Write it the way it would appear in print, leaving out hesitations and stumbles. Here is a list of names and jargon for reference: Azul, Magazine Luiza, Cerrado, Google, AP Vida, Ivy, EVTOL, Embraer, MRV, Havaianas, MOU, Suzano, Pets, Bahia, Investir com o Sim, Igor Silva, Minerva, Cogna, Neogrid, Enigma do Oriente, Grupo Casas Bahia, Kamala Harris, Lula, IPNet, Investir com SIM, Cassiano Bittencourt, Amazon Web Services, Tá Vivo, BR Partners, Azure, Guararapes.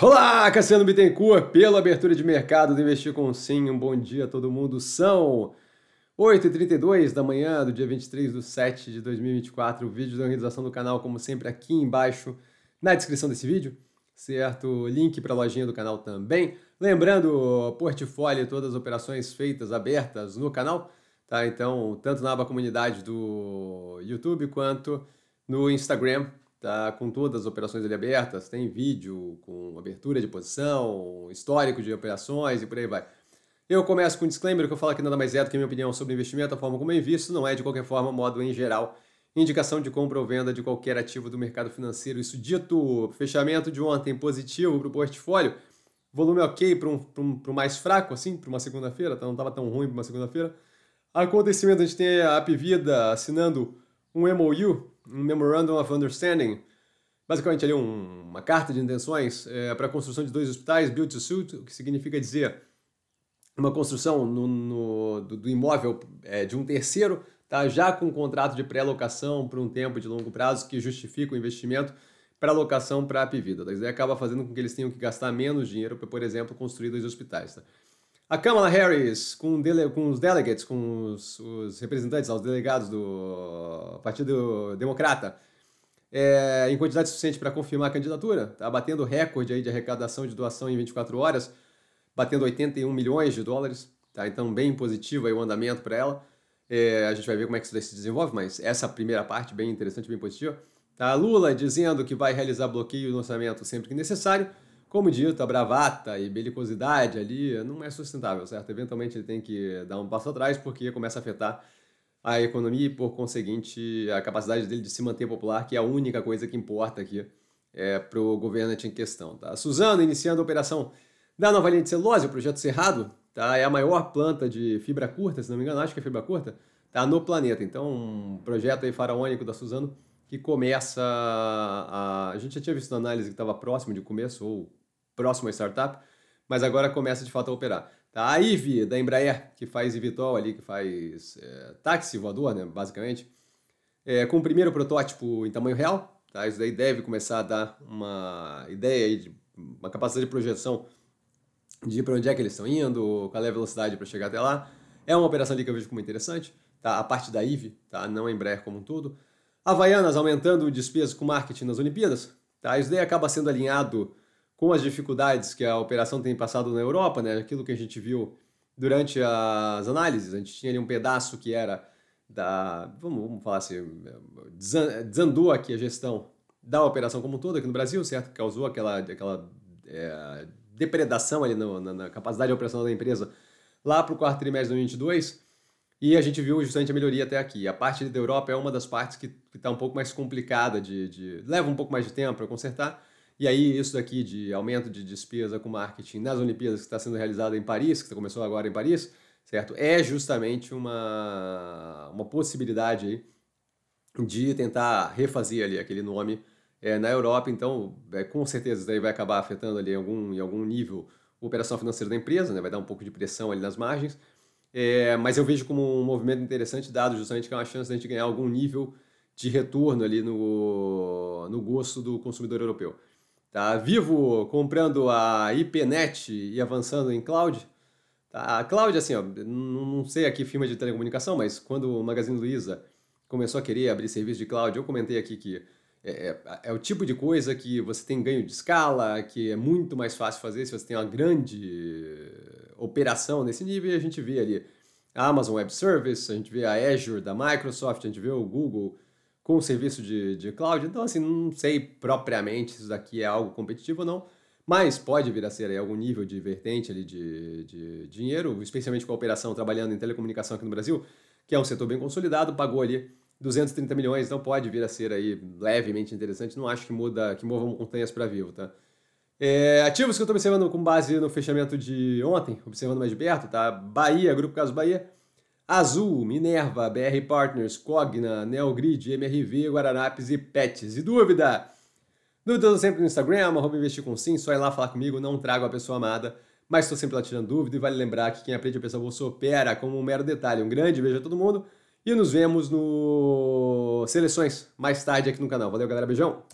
Olá, Cassiano Bittencourt, pela abertura de mercado do Investir com o Sim. Um bom dia a todo mundo. São 8h32 da manhã do dia 23/7/2024. O vídeo da organização do canal, como sempre, aqui embaixo na descrição desse vídeo, certo? Link para a lojinha do canal também. Lembrando, portfólio, todas as operações feitas, abertas no canal, tá? Então, tanto na aba comunidade do YouTube quanto no Instagram, tá? Com todas as operações ali abertas, tem vídeo com abertura de posição, histórico de operações e por aí vai. Eu começo com um disclaimer, que eu falo que nada mais é do que a minha opinião sobre investimento, a forma como eu invisto, não é de qualquer forma, modo em geral, indicação de compra ou venda de qualquer ativo do mercado financeiro. Isso dito, fechamento de ontem positivo para o portfólio, volume ok para um mais fraco, assim, para uma segunda-feira, não estava tão ruim para uma segunda-feira. Acontecimento, a gente tem a AP Vida assinando um MOU, um Memorandum of Understanding, basicamente ali uma carta de intenções para a construção de 2 hospitais, build to suit, o que significa dizer uma construção do imóvel de um terceiro, tá? Já com um contrato de pré-locação por um tempo de longo prazo que justifica o investimento para alocação para a AP Vida. Tá? Isso daí acaba fazendo com que eles tenham que gastar menos dinheiro para, por exemplo, construir 2 hospitais. Tá? A Kamala Harris, com os representantes, os delegados do Partido Democrata, em quantidade suficiente para confirmar a candidatura, tá? Batendo recorde aí de arrecadação de doação em 24 horas, batendo 81 milhões de dólares. Tá? Então, bem positivo aí o andamento para ela. A gente vai ver como é que isso daí se desenvolve, mas essa primeira parte bem interessante, bem positiva. Tá, Lula dizendo que vai realizar bloqueio no orçamento sempre que necessário. Como dito, a bravata e belicosidade ali não é sustentável, certo? Eventualmente ele tem que dar um passo atrás porque começa a afetar a economia e, por conseguinte, a capacidade dele de se manter popular, que é a única coisa que importa aqui para o governante em questão. Tá? Suzano iniciando a operação da nova linha de celulose, o projeto Cerrado. Tá? É a maior planta de fibra curta, se não me engano, acho que é fibra curta, tá? No planeta. Então, um projeto aí faraônico da Suzano, que começa a gente já tinha visto na análise que estava próximo de começo, ou próximo à startup, mas agora começa de fato a operar. Tá? A Ivy, da Embraer, que faz EVTOL ali, que faz táxi voador, né, basicamente, com o primeiro protótipo em tamanho real. Tá? Isso daí deve começar a dar uma ideia, aí de uma capacidade de projeção de para onde é que eles estão indo, qual é a velocidade para chegar até lá. É uma operação ali que eu vejo como interessante, tá? A parte da Ivy, tá? Não a Embraer como um todo. Havaianas aumentando despesas com marketing nas Olimpíadas, tá? Isso daí acaba sendo alinhado com as dificuldades que a operação tem passado na Europa, né? Aquilo que a gente viu durante as análises, a gente tinha ali um pedaço que era da, vamos falar assim, desandou aqui a gestão da operação como um todo aqui no Brasil, certo? Causou aquela depredação ali na capacidade operacional da empresa lá para o quarto trimestre de 2022. E a gente viu justamente a melhoria até aqui. A parte da Europa é uma das partes que está um pouco mais complicada, leva um pouco mais de tempo para consertar. E aí isso daqui de aumento de despesa com marketing nas Olimpíadas, que está sendo realizada em Paris, que começou agora em Paris, certo? É justamente uma possibilidade aí de tentar refazer ali aquele nome na Europa. Então, com certeza isso daí vai acabar afetando ali em algum nível a operação financeira da empresa, né? Vai dar um pouco de pressão ali nas margens. Mas eu vejo como um movimento interessante, dado justamente que é uma chance da gente ganhar algum nível de retorno ali no gosto do consumidor europeu. Tá? Vivo comprando a IPNet e avançando em cloud. Tá? A cloud, assim, ó, não sei aqui firma de telecomunicação, mas quando o Magazine Luiza começou a querer abrir serviço de cloud, eu comentei aqui que é o tipo de coisa que você tem ganho de escala, que é muito mais fácil fazer se você tem uma grande operação nesse nível, e a gente vê ali a Amazon Web Services, a gente vê a Azure da Microsoft, a gente vê o Google com o serviço de cloud. Então, assim, não sei propriamente se isso daqui é algo competitivo ou não, mas pode vir a ser aí algum nível de vertente ali de dinheiro, especialmente com a operação trabalhando em telecomunicação aqui no Brasil, que é um setor bem consolidado, pagou ali 230 milhões, então pode vir a ser aí levemente interessante, não acho que mova montanhas para vivo, tá? Ativos que eu estou observando com base no fechamento de ontem, observando mais de perto, tá? Bahia, Grupo Casas Bahia, Azul, Minerva, BR Partners, Cogna, Neogrid, MRV, Guararapes e Pets. E dúvida sempre no Instagram, @investircomsim, só ir lá falar comigo, não trago a pessoa amada, mas estou sempre lá tirando dúvida e vale lembrar que quem aprende a pensar bolsa opera como um mero detalhe. Um grande beijo a todo mundo e nos vemos no Seleções mais tarde aqui no canal. Valeu, galera, beijão!